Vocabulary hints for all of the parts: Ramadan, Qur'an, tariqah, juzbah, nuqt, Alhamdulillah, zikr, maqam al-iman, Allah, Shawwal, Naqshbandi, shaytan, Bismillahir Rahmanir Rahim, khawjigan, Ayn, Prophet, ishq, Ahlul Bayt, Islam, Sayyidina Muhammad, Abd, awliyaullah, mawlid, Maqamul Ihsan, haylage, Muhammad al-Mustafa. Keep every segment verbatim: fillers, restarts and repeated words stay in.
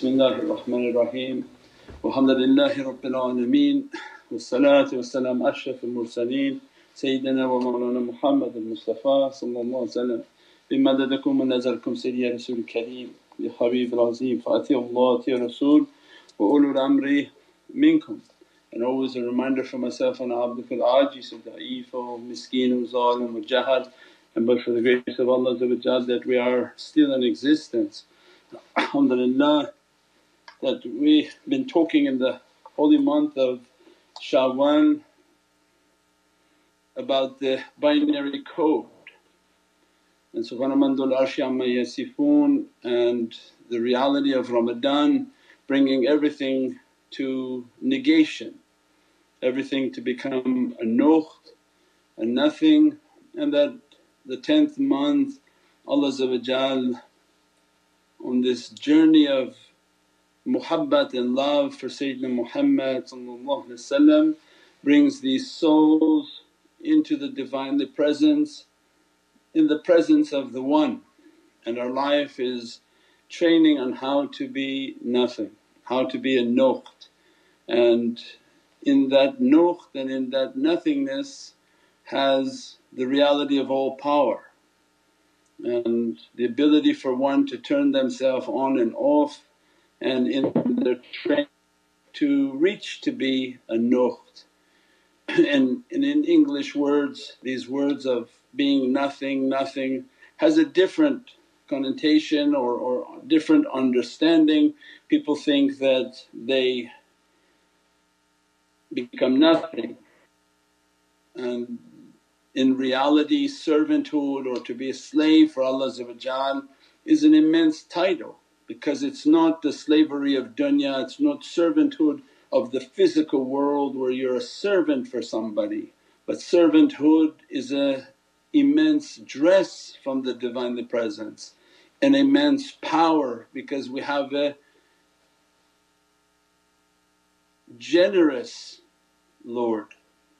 Bismillahir Rahmanir Rahim, walhamdulillahi Rabbil Alameen, wassalatu wassalamu ashrafil mursaleen, Sayyidina wa Mawlana Muhammad al-Mustafa sallallahu alayhi wa sallam. Bimadadakum wa nazarkum Sayyidina Rasul Kareem, Ya Habib al-Azim, fa'atihullah, atiya Rasul wa ulul amri minkum. And always a reminder for myself and abdukal ajeez, da'eefo, miskeen, zalim, wa jahal. And but for the grace of Allah that we are still in existence. Alhamdulillah, that we've been talking in the holy month of Shawwal about the binary code and Subhana Mandul Arshi Amma Yasifoon, and the reality of Ramadan bringing everything to negation, everything to become a nukht, a nothing, and that the tenth month Allah on this journey of muhabbat and love for Sayyidina Muhammad brings these souls into the Divinely Presence, in the presence of the One, and our life is training on how to be nothing, how to be a nukht, and in that nukht and in that nothingness has the reality of all power and the ability for one to turn themselves on and off, and in their training to reach to be a nukht. And, and in English words, these words of being nothing, nothing has a different connotation or, or different understanding. People think that they become nothing, and in reality servanthood or to be a slave for Allah is an immense title, because it's not the slavery of dunya, it's not servanthood of the physical world where you're a servant for somebody, but servanthood is an immense dress from the Divinely Presence, an immense power, because we have a generous Lord.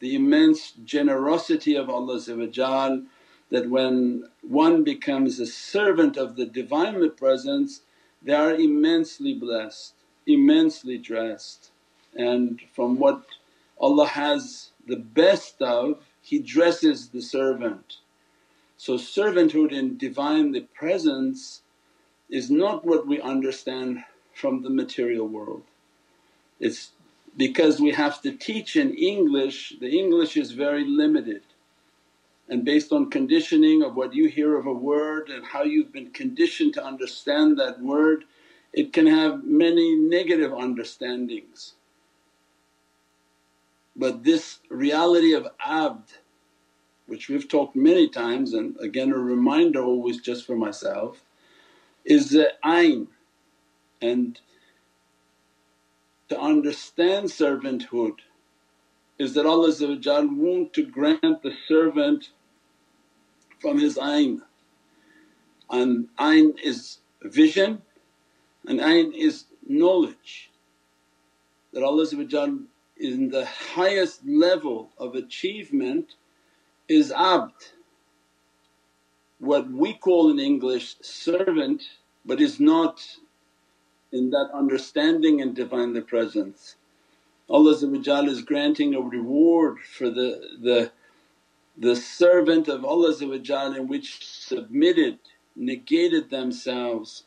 The immense generosity of Allah that when one becomes a servant of the Divinely Presence they are immensely blessed, immensely dressed, and from what Allah has the best of He dresses the servant. So servanthood in Divinely Presence is not what we understand from the material world. It's because we have to teach in English, the English is very limited, and based on conditioning of what you hear of a word and how you've been conditioned to understand that word, it can have many negative understandings. But this reality of abd, which we've talked many times, and again a reminder always just for myself, is the Ayn. And to understand servanthood is that Allah wants to grant the servant from his ayn, and ayn is vision and ayn is knowledge. That Allah in the highest level of achievement is abd, what we call in English servant, but is not in that understanding and Divinely Presence. Allah is granting a reward for the, the, the servant of Allah in which submitted, negated themselves,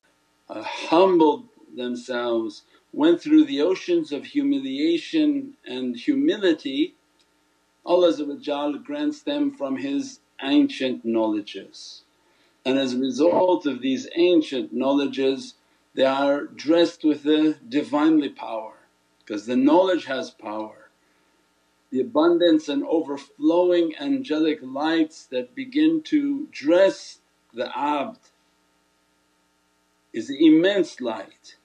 uh, humbled themselves, went through the oceans of humiliation and humility. Allah grants them from His ancient knowledges, and as a result of these ancient knowledges they are dressed with the Divinely power, because the knowledge has power. The abundance and overflowing angelic lights that begin to dress the abd is the immense light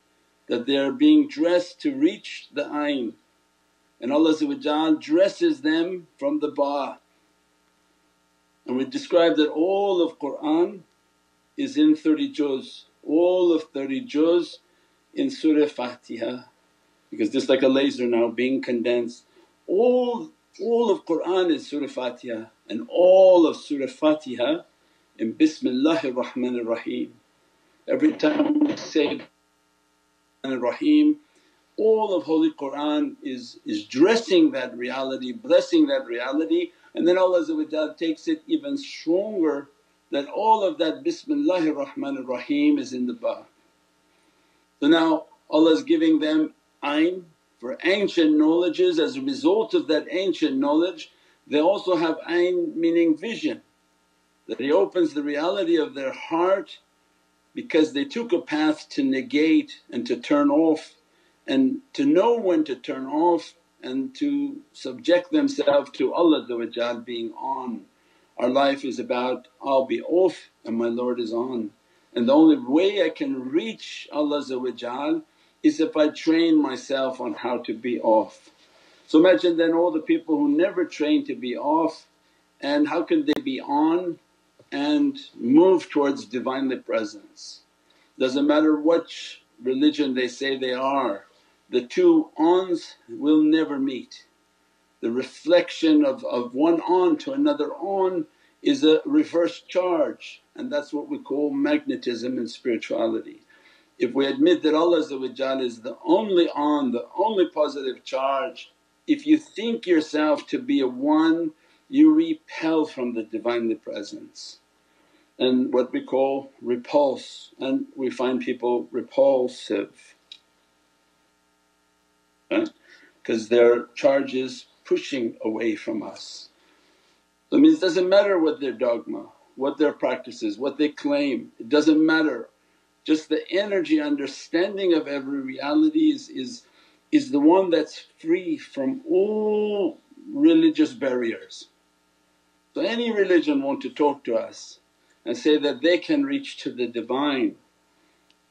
that they are being dressed to reach the ayn, and Allah dresses them from the ba'. And we describe that all of Qur'an is in thirty juz. All of thirty juz in Surah Fatiha, because just like a laser now being condensed, all, all of Qur'an is Surah Fatiha, and all of Surah Fatiha in Bismillahir Rahmanir Rahim. Every time we say Rahim. All of Holy Qur'an is, is dressing that reality, blessing that reality, and then Allah takes it even stronger that all of that Bismillahir Rahmanir Rahim is in the ba. So now Allah is giving them Ayn for ancient knowledges. As a result of that ancient knowledge, they also have Ayn meaning vision, that He opens the reality of their heart, because they took a path to negate and to turn off, and to know when to turn off and to subject themselves to Allah being on. Our life is about, I'll be off and my Lord is on, and the only way I can reach Allah is if I train myself on how to be off. So imagine then all the people who never train to be off, and how can they be on and move towards Divinely Presence? Doesn't matter which religion they say they are, the two ons will never meet. The reflection of, of one on to another on is a reverse charge, and that's what we call magnetism in spirituality. If we admit that Allah is the only on, the only positive charge, if you think yourself to be a one, you repel from the Divinely Presence, and what we call repulse, and we find people repulsive, right? Because their charge is pushing away from us. So it means it doesn't matter what their dogma, what their practices, what they claim, it doesn't matter. Just the energy understanding of every reality is, is, is the one that's free from all religious barriers. So any religion want to talk to us and say that they can reach to the Divine,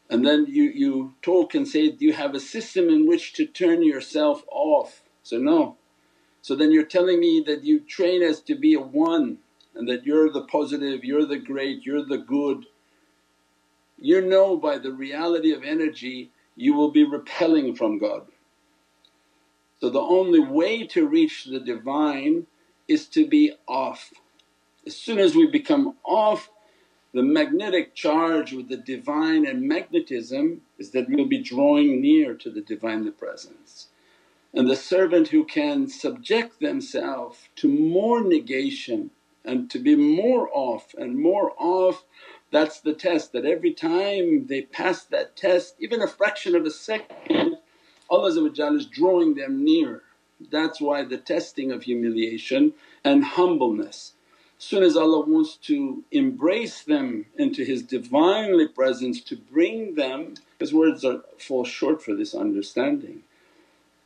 and then you, you talk and say, do you have a system in which to turn yourself off? So, no. So then you're telling me that you train us to be a one, and that you're the positive, you're the great, you're the good. You know by the reality of energy you will be repelling from God. So the only way to reach the Divine is to be off. As soon as we become off, the magnetic charge with the Divine and magnetism is that we'll be drawing near to the Divinely Presence. And the servant who can subject themselves to more negation and to be more off and more off, that's the test, that every time they pass that test, even a fraction of a second, Allah is drawing them near. That's why the testing of humiliation and humbleness. As soon as Allah wants to embrace them into His Divinely Presence to bring them, His words are, fall short for this understanding.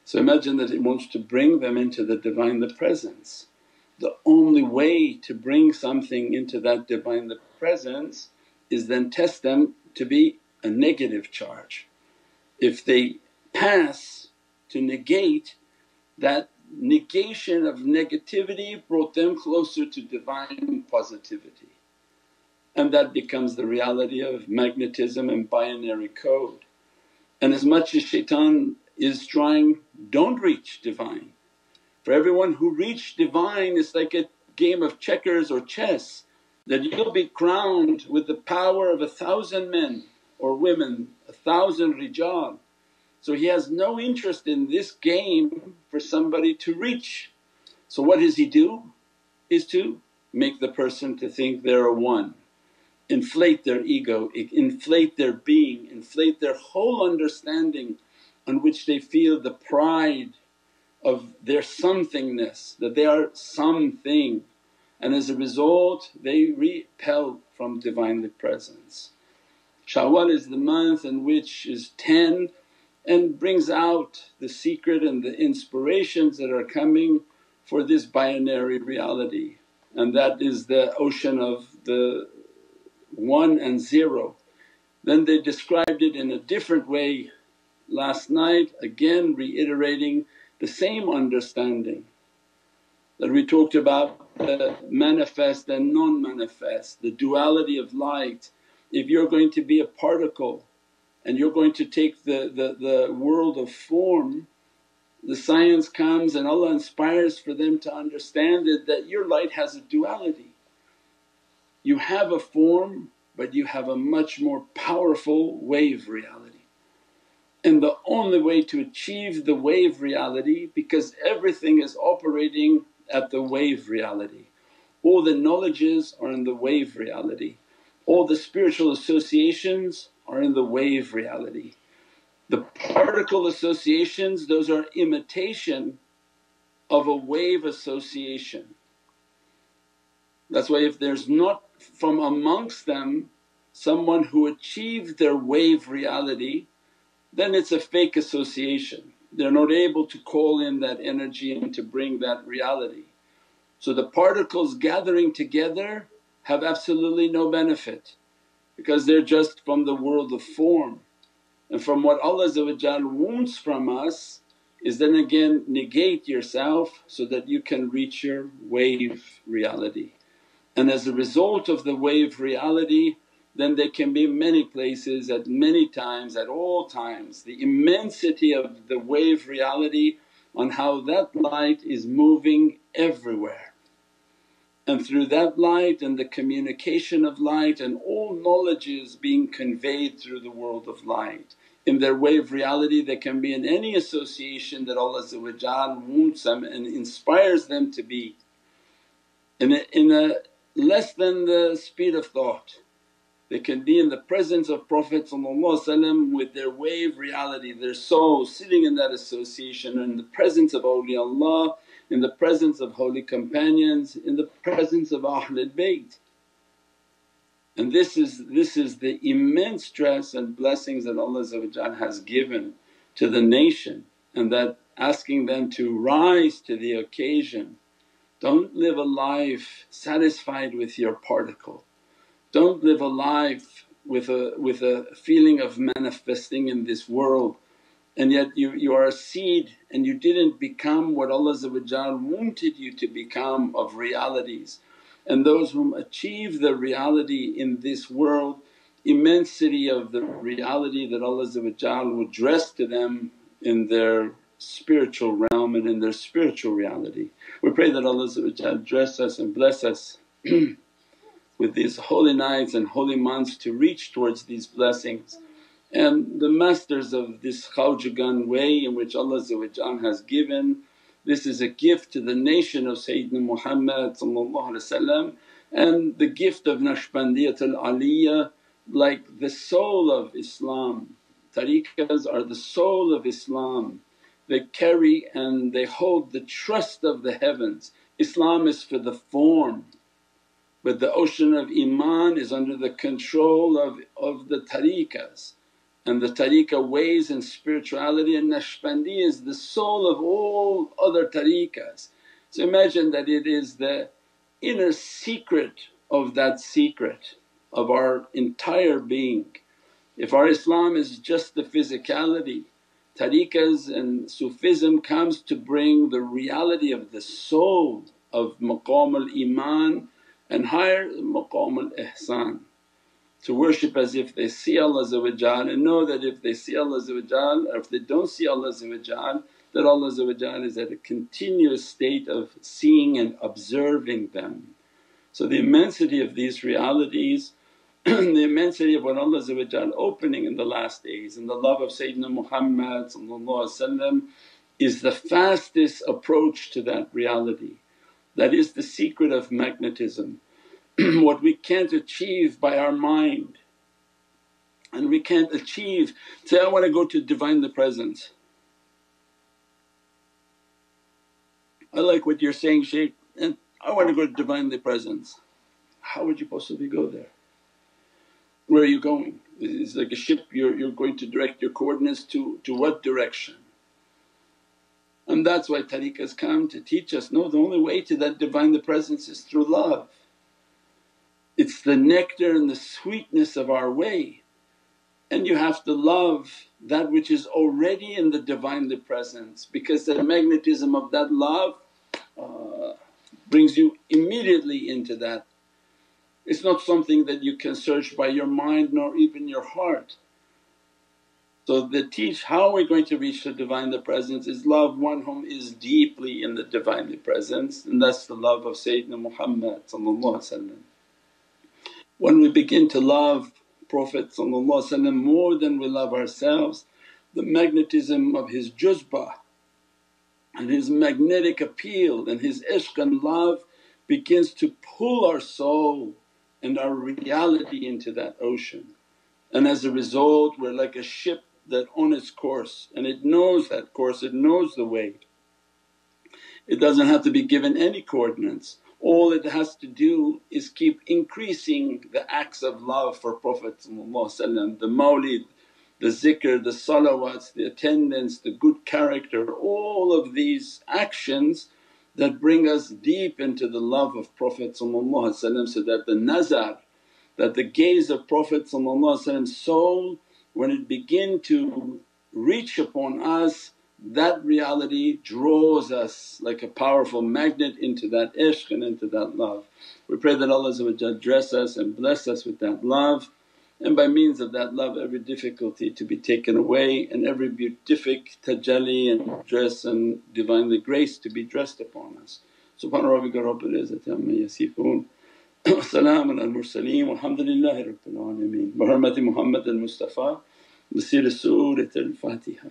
So imagine that He wants to bring them into the Divinely Presence. The only way to bring something into that Divinely Presence is then test them to be a negative charge. If they pass to negate, that negation of negativity brought them closer to Divine positivity, and that becomes the reality of magnetism and binary code. And as much as shaitan is trying, don't reach Divine. For everyone who reached Divine, it's like a game of checkers or chess, that you'll be crowned with the power of a thousand men or women, a thousand rijal. So he has no interest in this game for somebody to reach. So what does he do? Is to make the person to think they're a one, inflate their ego, inflate their being, inflate their whole understanding, on which they feel the pride of their somethingness, that they are something, and as a result they repel from Divinely Presence. Shawwal is the month in which is ten, and brings out the secret and the inspirations that are coming for this binary reality, and that is the ocean of the one and zero. Then they described it in a different way last night, again reiterating the same understanding that we talked about, the manifest and non-manifest, the duality of light. If you're going to be a particle and you're going to take the, the, the world of form, the science comes and Allah inspires for them to understand it, that your light has a duality. You have a form, but you have a much more powerful wave reality. and the only way to achieve the wave reality, because everything is operating at the wave reality. All the knowledges are in the wave reality, all the spiritual associations are in the wave reality. The particle associations, those are imitation of a wave association. That's why if there's not from amongst them someone who achieved their wave reality, then it's a fake association. They're not able to call in that energy and to bring that reality. So the particles gathering together have absolutely no benefit, because they're just from the world of form. And from what Allah wants from us is then again negate yourself so that you can reach your wave reality. And as a result of the wave reality, then there can be many places at many times, at all times, the immensity of the wave reality on how that light is moving everywhere. And through that light and the communication of light and all knowledge is being conveyed through the world of light. In their wave reality they can be in any association that Allah wants them and inspires them to be, in a, in a less than the speed of thought. They can be in the presence of Prophet with their wave reality, their soul sitting in that association, in the presence of awliyaullah, in the presence of holy companions, in the presence of Ahlul Bayt. And this is, this is the immense stress and blessings that Allah has given to the nation, and that asking them to rise to the occasion. Don't live a life satisfied with your particle. Don't live a life with a, with a feeling of manifesting in this world, and yet you, you are a seed and you didn't become what Allah wanted you to become of realities. And those whom achieve the reality in this world, immensity of the reality that Allah will dress to them in their spiritual realm and in their spiritual reality. We pray that Allah dress us and bless us with these holy nights and holy months to reach towards these blessings. And the masters of this khawjigan way in which Allah has given, this is a gift to the nation of Sayyidina Muhammad, and the gift of Nashbandiyatul Aliyah, like the soul of Islam. Tariqahs are the soul of Islam, they carry and they hold the trust of the heavens. Islam is for the form, but the ocean of iman is under the control of, of the tariqahs. And the tariqah ways and spirituality, and Naqshbandi is the soul of all other tariqahs. So imagine that it is the inner secret of that secret of our entire being. If our Islam is just the physicality, tariqahs and Sufism comes to bring the reality of the soul of maqam al-iman and higher maqamul ihsan. To worship as if they see Allah, and know that if they see Allah or if they don't see Allah, that Allah is at a continuous state of seeing and observing them. So the immensity of these realities, the immensity of what Allah opening in the last days, and the love of Sayyidina Muhammad is the fastest approach to that reality. That is the secret of magnetism. What we can't achieve by our mind, and we can't achieve, say, I want to go to Divinely Presence. I like what you're saying, Shaykh, and I want to go to Divinely Presence. How would you possibly go there? Where are you going? It's like a ship, you're, you're going to direct your coordinates to, to what direction? And that's why tariqahs come to teach us, no, the only way to that Divinely Presence is through love. It's the nectar and the sweetness of our way, and you have to love that which is already in the Divinely Presence, because the magnetism of that love uh, brings you immediately into that. It's not something that you can search by your mind nor even your heart. So they teach how we're going to reach the Divinely Presence is love one whom is deeply in the Divinely Presence, and that's the love of Sayyidina Muhammad. When we begin to love Prophet more than we love ourselves, the magnetism of his juzbah and his magnetic appeal and his ishq and love begins to pull our soul and our reality into that ocean. And as a result we're like a ship that on its course, and it knows that course, it knows the way. It doesn't have to be given any coordinates, all it has to do is keep increasing the acts of love for Prophet, the mawlid, the zikr, the salawats, the attendance, the good character, all of these actions that bring us deep into the love of Prophet, so that the nazar, that the gaze of Prophet's soul, when it begin to reach upon us, that reality draws us like a powerful magnet into that ishq and into that love. We pray that Allah dress us and bless us with that love, and by means of that love every difficulty to be taken away and every beatific tajalli and dress and Divinely grace to be dressed upon us. Subhana rabbika rabbil izzati amma yasifoon wa salaamun al mursaleen walhamdulillahi rabbil alameen. Bi hurmati Muhammad al Mustafa bi siri Suratul Fatiha.